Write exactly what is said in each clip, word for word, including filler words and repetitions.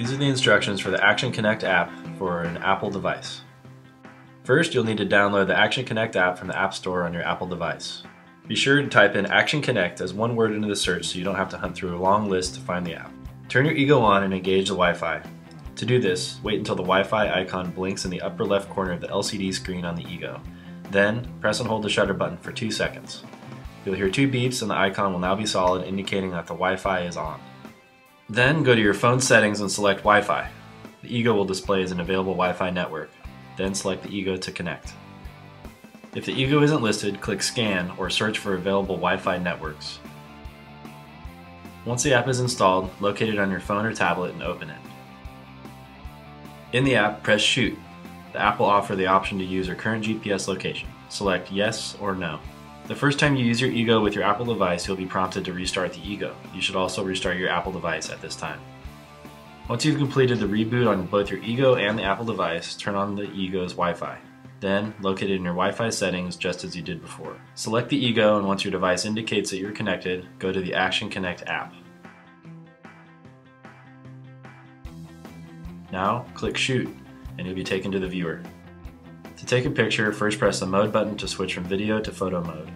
These are the instructions for the Action Connect app for an Apple device. First, you'll need to download the Action Connect app from the App Store on your Apple device. Be sure to type in Action Connect as one word into the search so you don't have to hunt through a long list to find the app. Turn your Eagle on and engage the Wi-Fi. To do this, wait until the Wi-Fi icon blinks in the upper left corner of the L C D screen on the Eagle. Then, press and hold the shutter button for two seconds. You'll hear two beeps and the icon will now be solid, indicating that the Wi-Fi is on. Then, go to your phone settings and select Wi-Fi. The Eagle will display as an available Wi-Fi network. Then select the Eagle to connect. If the Eagle isn't listed, click Scan or search for available Wi-Fi networks. Once the app is installed, locate it on your phone or tablet and open it. In the app, press Shoot. The app will offer the option to use your current G P S location. Select Yes or No. The first time you use your Eagle with your Apple device, you'll be prompted to restart the Eagle. You should also restart your Apple device at this time. Once you've completed the reboot on both your Eagle and the Apple device, turn on the Eagle's Wi-Fi. Then, locate it in your Wi-Fi settings just as you did before. Select the Eagle, and once your device indicates that you're connected, go to the Action Connect app. Now, click Shoot, and you'll be taken to the viewer. To take a picture, first press the mode button to switch from video to photo mode.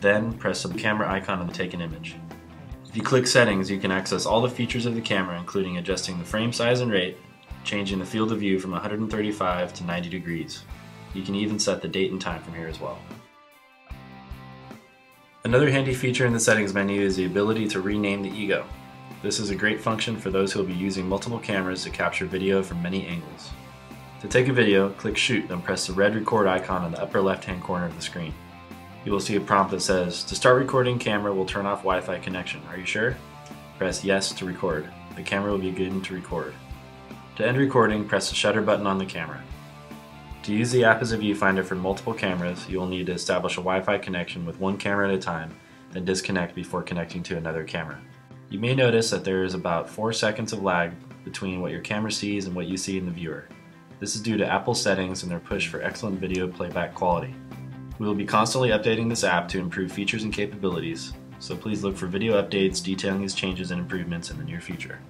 Then, press the camera icon and take an image. If you click Settings, you can access all the features of the camera, including adjusting the frame size and rate, changing the field of view from one hundred thirty-five to ninety degrees. You can even set the date and time from here as well. Another handy feature in the settings menu is the ability to rename the Eagle. This is a great function for those who will be using multiple cameras to capture video from many angles. To take a video, click Shoot, then press the red record icon in the upper left-hand corner of the screen. You will see a prompt that says, "To start recording, camera will turn off Wi-Fi connection. Are you sure?" Press Yes to record. The camera will begin to record. To end recording, press the shutter button on the camera. To use the app as a viewfinder for multiple cameras, you will need to establish a Wi-Fi connection with one camera at a time, then disconnect before connecting to another camera. You may notice that there is about four seconds of lag between what your camera sees and what you see in the viewer. This is due to Apple's settings and their push for excellent video playback quality. We will be constantly updating this app to improve features and capabilities, so please look for video updates detailing these changes and improvements in the near future.